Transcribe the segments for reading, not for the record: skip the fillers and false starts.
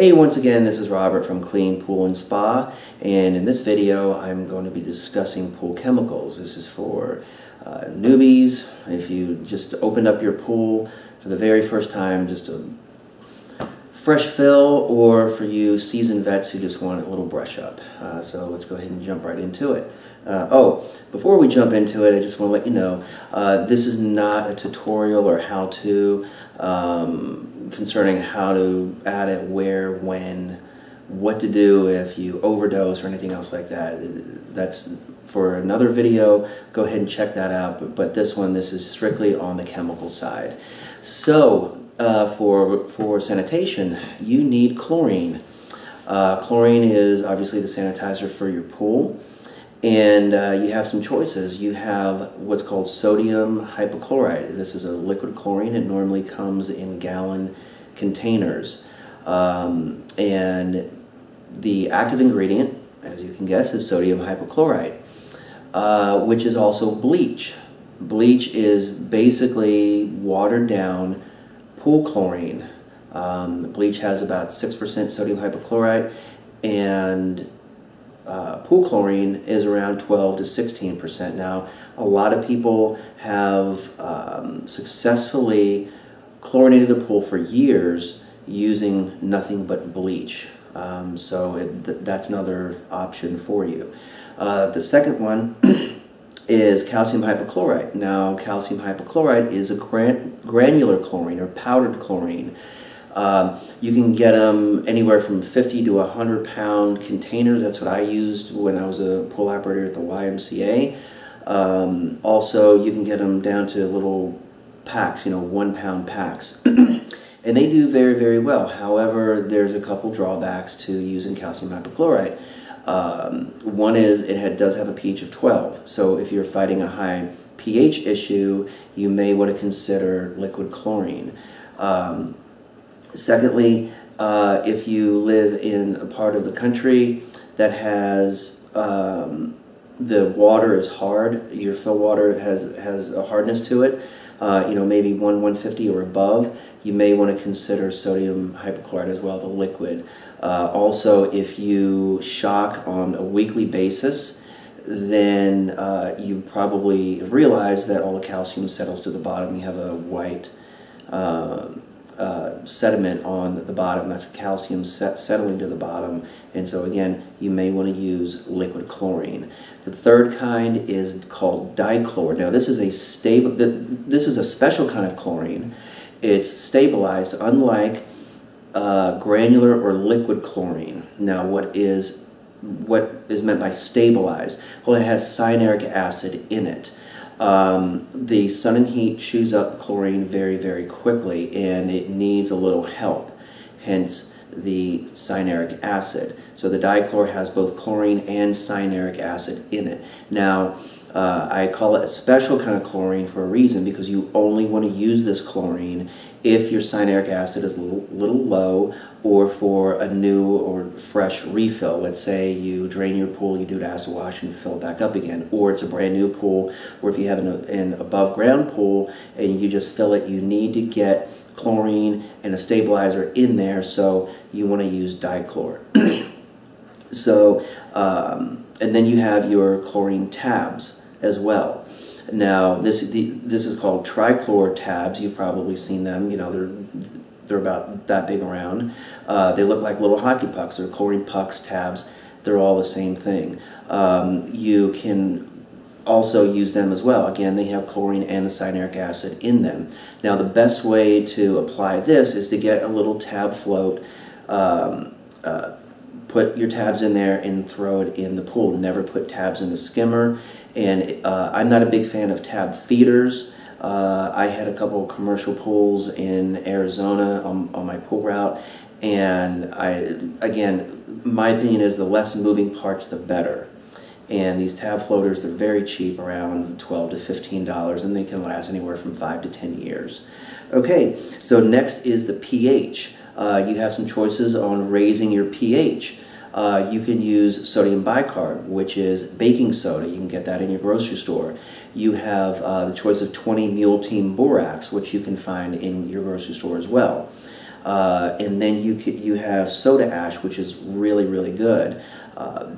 Hey, once again, this is Robert from Clean Pool and Spa, and in this video I'm going to be discussing pool chemicals. This is for newbies, if you just opened up your pool for the very first time, just a fresh fill, or for you seasoned vets who just want a little brush up. So let's go ahead and jump right into it. Before we jump into it, I just want to let you know, this is not a tutorial or how-to concerning how to add it, where, when, what to do if you overdose or anything else like that. That's for another video. Go ahead and check that out. But this one, this is strictly on the chemical side. So for sanitation, you need chlorine. Chlorine is obviously the sanitizer for your pool. And you have some choices. You have what's called sodium hypochlorite. This is a liquid chlorine. It normally comes in gallon containers. And the active ingredient, as you can guess, is sodium hypochlorite, which is also bleach. Bleach is basically watered down pool chlorine. Bleach has about 6% sodium hypochlorite, and pool chlorine is around 12 to 16%. Now, a lot of people have successfully chlorinated the pool for years using nothing but bleach. So that's another option for you. The second one is calcium hypochlorite. Now, calcium hypochlorite is a granular chlorine or powdered chlorine. You can get them anywhere from 50 to 100-pound containers. That's what I used when I was a pool operator at the YMCA. Also, you can get them down to little packs, you know, 1-pound packs. And they do very, very well. However, there's a couple drawbacks to using calcium hypochlorite. One is it does have a pH of 12. So if you're fighting a high pH issue, you may want to consider liquid chlorine. Secondly, if you live in a part of the country that has the water is hard, your fill water has a hardness to it, you know, maybe 1/150 or above, you may want to consider sodium hypochlorite as well, the liquid. Also, if you shock on a weekly basis, then you probably realize that all the calcium settles to the bottom. You have a white sediment on the bottom. That's calcium settling to the bottom, and so again you may want to use liquid chlorine. The third kind is called dichlor. Now this is a stable, this is a special kind of chlorine. It's stabilized, unlike granular or liquid chlorine. Now what is meant by stabilized? Well, it has cyanuric acid in it. The sun and heat chews up chlorine very, very quickly, and it needs a little help, hence the cyanuric acid. So the dichlor has both chlorine and cyanuric acid in it. Now, I call it a special kind of chlorine for a reason, because you only want to use this chlorine if your cyanuric acid is a little low or for a new or fresh refill. Let's say you drain your pool, you do an acid wash and fill it back up again, or it's a brand new pool, or if you have an above ground pool and you just fill it, you need to get chlorine and a stabilizer in there, so you want to use dichlor. So, and then you have your chlorine tabs as well. Now, this is called trichlor tabs. You've probably seen them. You know, they're about that big around. They look like little hockey pucks. They're chlorine pucks, tabs. They're all the same thing. You can also use them as well. Again, they have chlorine and the cyanuric acid in them. Now, the best way to apply this is to get a little tab float. Put your tabs in there and throw it in the pool. Never put tabs in the skimmer. And I'm not a big fan of tab feeders. I had a couple of commercial pools in Arizona on my pool route, and again, my opinion is the less moving parts, the better. And these tab floaters, they're very cheap, around $12 to $15, and they can last anywhere from 5 to 10 years. Okay, so next is the pH. You have some choices on raising your pH. You can use sodium bicarb, which is baking soda. You can get that in your grocery store. You have the choice of 20 Mule Team Borax, which you can find in your grocery store as well. And then you have soda ash, which is really, really good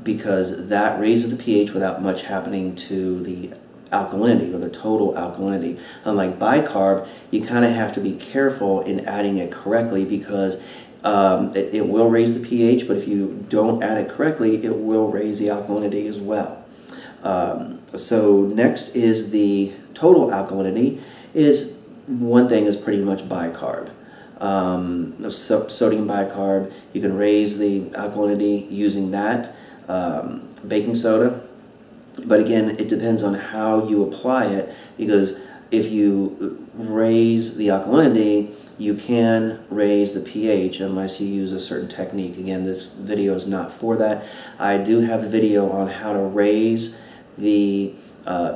because that raises the pH without much happening to the alkalinity or the total alkalinity. Unlike bicarb, you kind of have to be careful in adding it correctly because it will raise the pH, but if you don't add it correctly, it will raise the alkalinity as well. So next is the total alkalinity. Is one thing is pretty much bicarb. Sodium bicarb, you can raise the alkalinity using that. Baking soda, but again, it depends on how you apply it, because if you raise the alkalinity, you can raise the pH unless you use a certain technique. Again, this video is not for that. I do have a video on how to raise the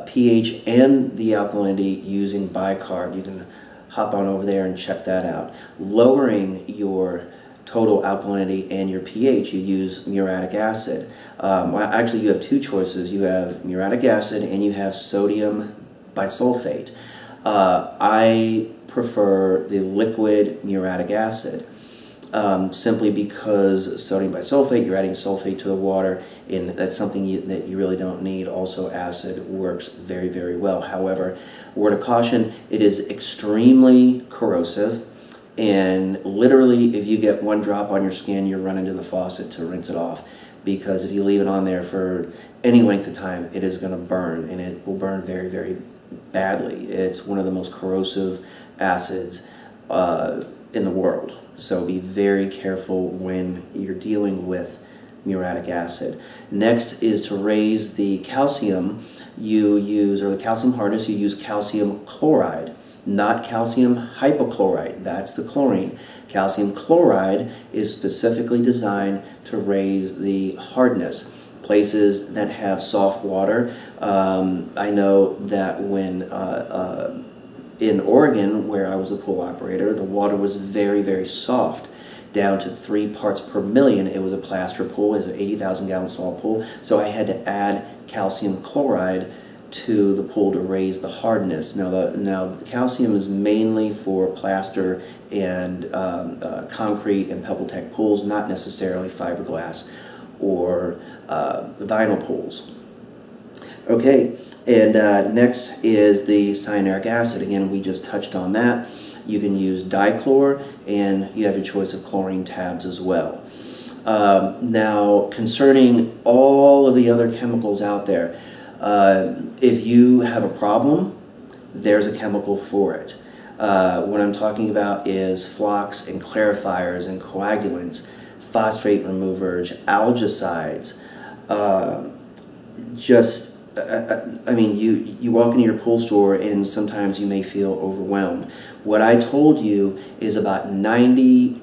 pH and the alkalinity using bicarb. You can hop on over there and check that out. Lowering your total alkalinity and your pH, you use muriatic acid. Actually, you have two choices. You have muriatic acid and you have sodium bisulfate. I prefer the liquid muriatic acid simply because sodium bisulfate, you're adding sulfate to the water, and that's something that you really don't need. Also, acid works very, very well. However, word of caution, it is extremely corrosive, and literally if you get one drop on your skin, you're running to the faucet to rinse it off, because if you leave it on there for any length of time, it is going to burn, and it will burn very, very badly. It's one of the most corrosive acids in the world, so be very careful when you're dealing with muriatic acid. Next is to raise the calcium, you use, or the calcium hardness, you use calcium chloride, not calcium hypochlorite. That's the chlorine. Calcium chloride is specifically designed to raise the hardness. Places that have soft water, I know that when in Oregon, where I was a pool operator, the water was very, very soft, down to 3 parts per million. It was a plaster pool, it was an 80,000 gallon salt pool, so I had to add calcium chloride to the pool to raise the hardness. Now the calcium is mainly for plaster and concrete and pebble tech pools, not necessarily fiberglass or vinyl pools. Okay, and next is the cyanuric acid. Again, we just touched on that. You can use dichlor, and you have your choice of chlorine tabs as well. Now, concerning all of the other chemicals out there, if you have a problem, there's a chemical for it. What I'm talking about is flocks and clarifiers and coagulants, phosphate removers, algicides. I mean, you walk into your pool store and sometimes you may feel overwhelmed. What I told you is about 98%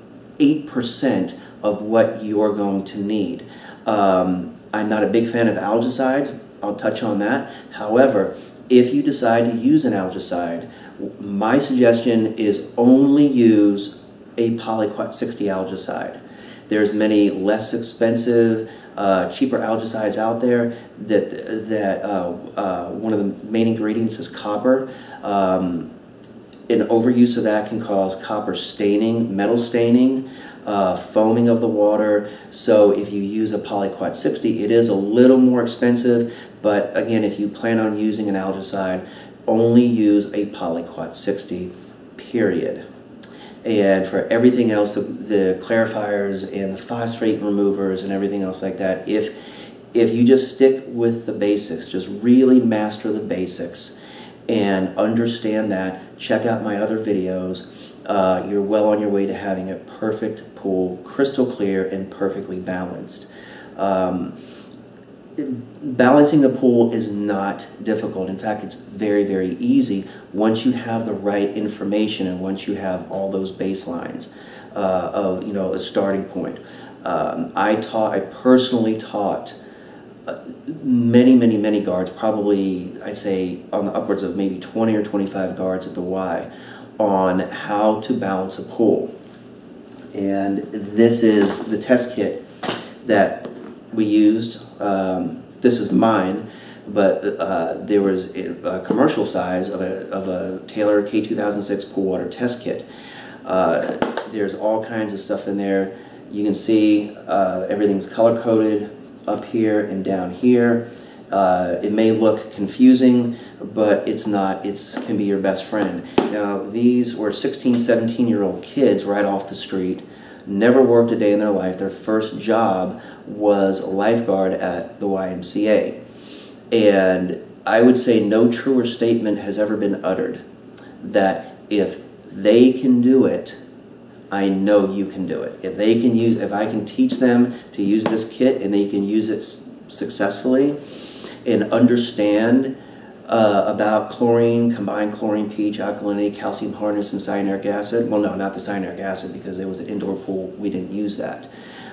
of what you are going to need. I'm not a big fan of algicides. I'll touch on that. However, if you decide to use an algicide, my suggestion is only use a polyquat 60 algicide. There's many less expensive, cheaper algicides out there. One of the main ingredients is copper. An overuse of that can cause copper staining, metal staining, foaming of the water. So if you use a polyquat 60, it is a little more expensive. But again, if you plan on using an algicide, only use a polyquat 60, period. And for everything else, the clarifiers and the phosphate removers and everything else like that, if you just stick with the basics, just really master the basics and understand that, check out my other videos, you're well on your way to having a perfect pool, crystal clear and perfectly balanced. Balancing the pool is not difficult. In fact, it's very, very easy once you have the right information and once you have all those baselines of, you know, a starting point. I personally taught many guards, probably I'd say on the upwards of maybe 20 or 25 guards at the Y, on how to balance a pool. And this is the test kit that we used. This is mine, but there was a commercial size of a Taylor K2006 pool water test kit. There's all kinds of stuff in there. You can see everything's color-coded up here and down here. It may look confusing, but it's not. It can be your best friend. Now, these were 16, 17-year-old kids right off the street, never worked a day in their life. Their first job was a lifeguard at the YMCA. And I would say no truer statement has ever been uttered that if they can do it, I know you can do it. If they can use, if I can teach them to use this kit and they can use it successfully and understand about chlorine, combined chlorine, pH, alkalinity, calcium hardness, and cyanuric acid. Well, no, not the cyanuric acid because it was an indoor pool. We didn't use that.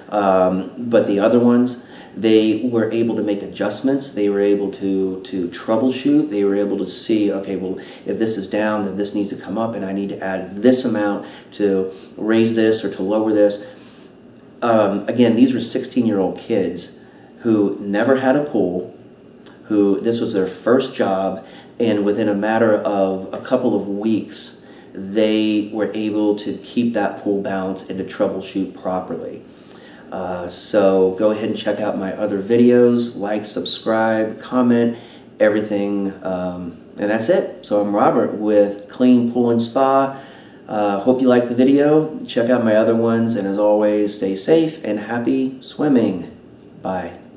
But the other ones, they were able to make adjustments. They were able to troubleshoot. They were able to see, okay, well, if this is down, then this needs to come up, and I need to add this amount to raise this or to lower this. Again, these were 16-year-old kids who never had a pool, who this was their first job, and within a matter of a couple of weeks, they were able to keep that pool balanced and to troubleshoot properly. So go ahead and check out my other videos, like, subscribe, comment, everything, and that's it. So I'm Robert with Clean Pool and Spa. Hope you liked the video. Check out my other ones, and as always, stay safe and happy swimming. Bye.